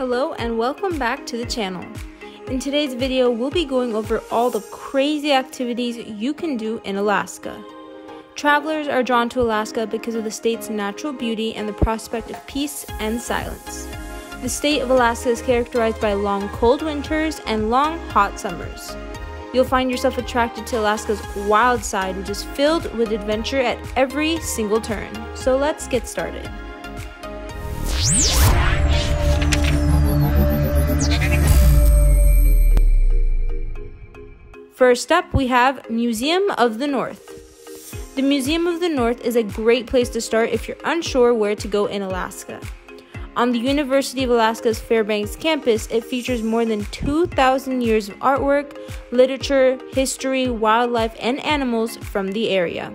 Hello and welcome back to the channel. In today's video, we'll be going over all the crazy activities you can do in Alaska. Travelers are drawn to Alaska because of the state's natural beauty and the prospect of peace and silence. The state of Alaska is characterized by long cold winters and long hot summers. You'll find yourself attracted to Alaska's wild side, which is filled with adventure at every single turn. So let's get started. First up, we have Museum of the North. The Museum of the North is a great place to start if you're unsure where to go in Alaska. On the University of Alaska's Fairbanks campus, it features more than 2,000 years of artwork, literature, history, wildlife, and animals from the area.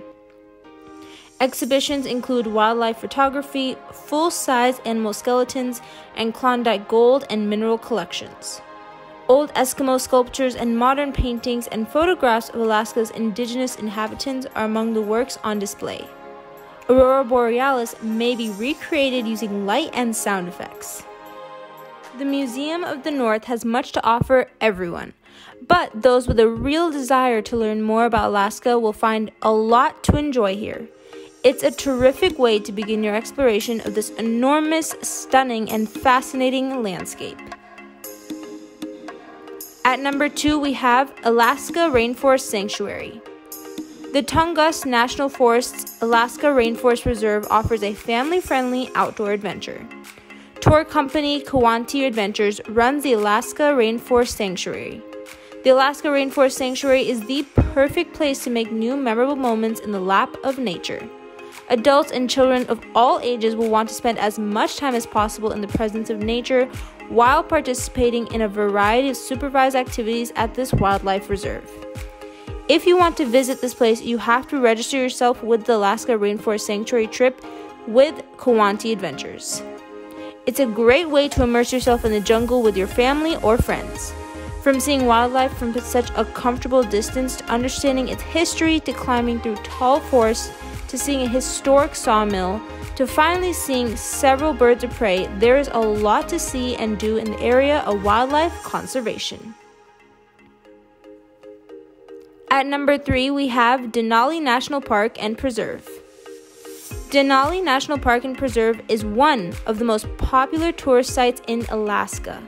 Exhibitions include wildlife photography, full-size animal skeletons, and Klondike gold and mineral collections. Old Eskimo sculptures and modern paintings and photographs of Alaska's indigenous inhabitants are among the works on display. Aurora Borealis may be recreated using light and sound effects. The Museum of the North has much to offer everyone, but those with a real desire to learn more about Alaska will find a lot to enjoy here. It's a terrific way to begin your exploration of this enormous, stunning, and fascinating landscape. At number 2, we have Alaska Rainforest Sanctuary. The Tungus National Forest's Alaska Rainforest Preserve offers a family-friendly outdoor adventure. Tour company Kawanti Adventures runs the Alaska Rainforest Sanctuary. The Alaska Rainforest Sanctuary is the perfect place to make new memorable moments in the lap of nature. Adults and children of all ages will want to spend as much time as possible in the presence of nature, while participating in a variety of supervised activities at this wildlife reserve. If you want to visit this place, you have to register yourself with the Alaska Rainforest Sanctuary trip with Kawanti Adventures. It's a great way to immerse yourself in the jungle with your family or friends. From seeing wildlife from such a comfortable distance, to understanding its history, to climbing through tall forests, to seeing a historic sawmill, to finally seeing several birds of prey, there is a lot to see and do in the area of wildlife conservation. At number 3, we have Denali National Park and Preserve. Denali National Park and Preserve is one of the most popular tourist sites in Alaska.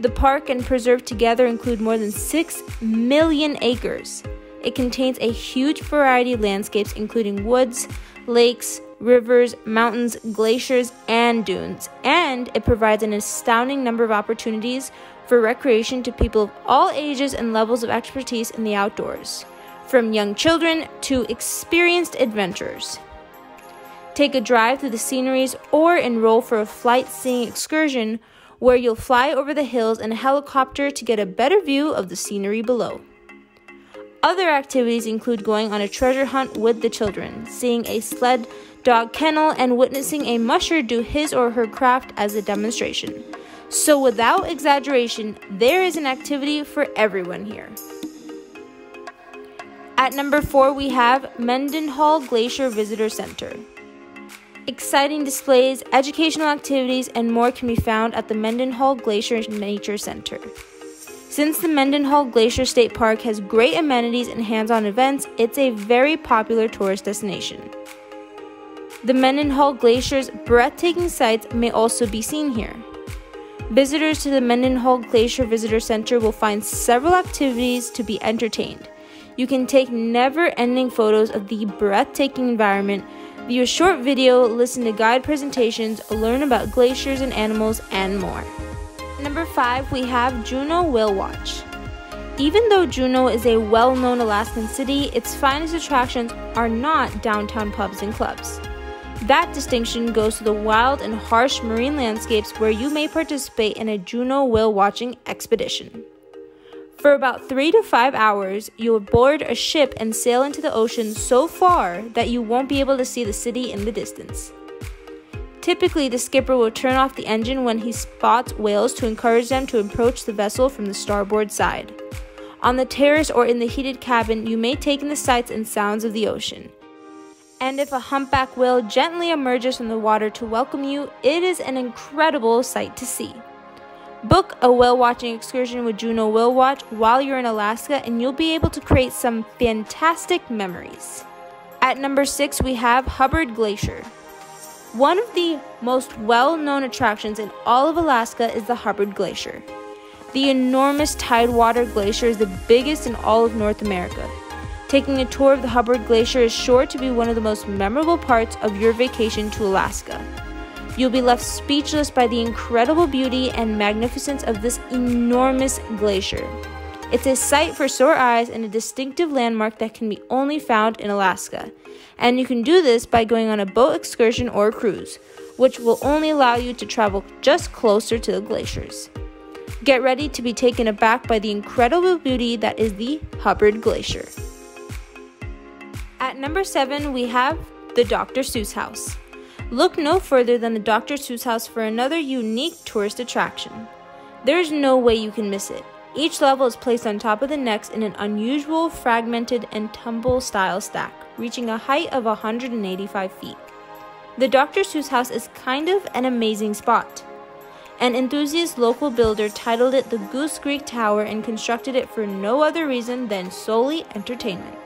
The park and preserve together include more than 6 million acres. It contains a huge variety of landscapes including woods, lakes, rivers, mountains, glaciers, and dunes, and it provides an astounding number of opportunities for recreation to people of all ages and levels of expertise in the outdoors, from young children to experienced adventurers. Take a drive through the sceneries or enroll for a flight-seeing excursion where you'll fly over the hills in a helicopter to get a better view of the scenery below. Other activities include going on a treasure hunt with the children, seeing a sled dog kennel, and witnessing a musher do his or her craft as a demonstration. So without exaggeration, there is an activity for everyone here. At number 4, we have Mendenhall Glacier Visitor Center. Exciting displays, educational activities, and more can be found at the Mendenhall Glacier Nature Center. Since the Mendenhall Glacier State Park has great amenities and hands-on events, it's a very popular tourist destination. The Mendenhall Glacier's breathtaking sights may also be seen here. Visitors to the Mendenhall Glacier Visitor Center will find several activities to be entertained. You can take never-ending photos of the breathtaking environment, view a short video, listen to guide presentations, learn about glaciers and animals, and more. Number 5, we have Juneau Whale Watch. Even though Juneau is a well-known Alaskan city, its finest attractions are not downtown pubs and clubs. That distinction goes to the wild and harsh marine landscapes where you may participate in a Juneau whale watching expedition. For about 3 to 5 hours, you'll board a ship and sail into the ocean so far that you won't be able to see the city in the distance. Typically, the skipper will turn off the engine when he spots whales to encourage them to approach the vessel from the starboard side. On the terrace or in the heated cabin, you may take in the sights and sounds of the ocean. And if a humpback whale gently emerges from the water to welcome you, it is an incredible sight to see. Book a whale watching excursion with Juneau Whale Watch while you're in Alaska, and you'll be able to create some fantastic memories. At number 6, we have Hubbard Glacier. One of the most well-known attractions in all of Alaska is the Hubbard Glacier. The enormous tidewater glacier is the biggest in all of North America. Taking a tour of the Hubbard Glacier is sure to be one of the most memorable parts of your vacation to Alaska. You'll be left speechless by the incredible beauty and magnificence of this enormous glacier. It's a sight for sore eyes and a distinctive landmark that can be only found in Alaska. And you can do this by going on a boat excursion or a cruise, which will only allow you to travel just closer to the glaciers. Get ready to be taken aback by the incredible beauty that is the Hubbard Glacier. At number 7, we have the Dr. Seuss House. Look no further than the Dr. Seuss House for another unique tourist attraction. There's no way you can miss it. Each level is placed on top of the next in an unusual, fragmented, and tumble-style stack, reaching a height of 185 feet. The Dr. Seuss House is kind of an amazing spot. An enthusiast local builder titled it the Goose Creek Tower and constructed it for no other reason than solely entertainment.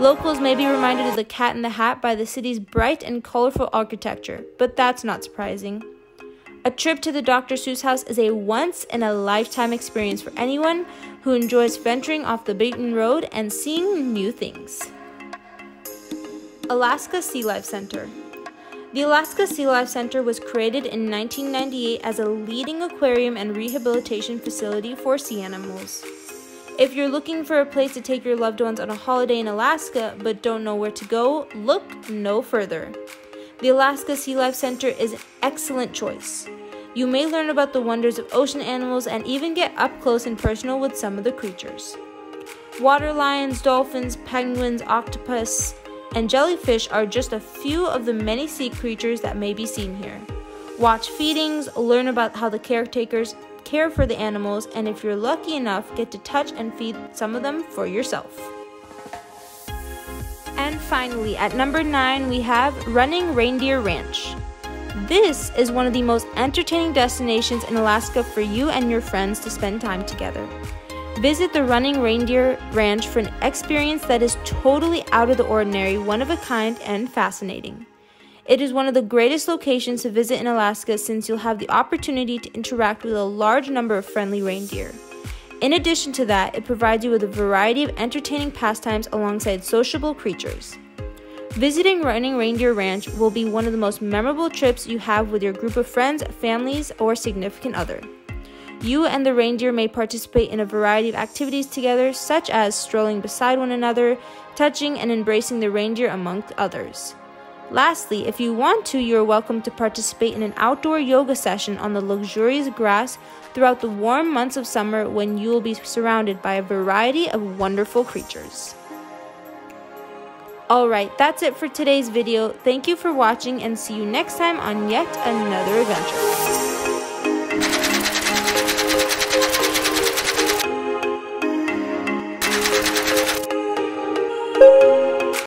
Locals may be reminded of the Cat in the Hat by the city's bright and colorful architecture, but that's not surprising. A trip to the Dr. Seuss House is a once-in-a-lifetime experience for anyone who enjoys venturing off the beaten road and seeing new things. Alaska Sea Life Center. The Alaska Sea Life Center was created in 1998 as a leading aquarium and rehabilitation facility for sea animals. If you're looking for a place to take your loved ones on a holiday in Alaska but don't know where to go, look no further. The Alaska Sea Life Center is an excellent choice. You may learn about the wonders of ocean animals and even get up close and personal with some of the creatures. Water lions, dolphins, penguins, octopus, and jellyfish are just a few of the many sea creatures that may be seen here. Watch feedings, learn about how the caretakers care for the animals, and if you're lucky enough, get to touch and feed some of them for yourself. And finally, at number 9, we have Running Reindeer Ranch. This is one of the most entertaining destinations in Alaska for you and your friends to spend time together. Visit the Running Reindeer Ranch for an experience that is totally out of the ordinary, one of a kind, and fascinating. It is one of the greatest locations to visit in Alaska since you'll have the opportunity to interact with a large number of friendly reindeer. In addition to that, it provides you with a variety of entertaining pastimes alongside sociable creatures. Visiting Running Reindeer Ranch will be one of the most memorable trips you have with your group of friends, families, or significant other. You and the reindeer may participate in a variety of activities together, such as strolling beside one another, touching and embracing the reindeer, amongst others. Lastly, if you want to, you are welcome to participate in an outdoor yoga session on the luxurious grass throughout the warm months of summer when you will be surrounded by a variety of wonderful creatures. Alright, that's it for today's video. Thank you for watching and see you next time on yet another adventure.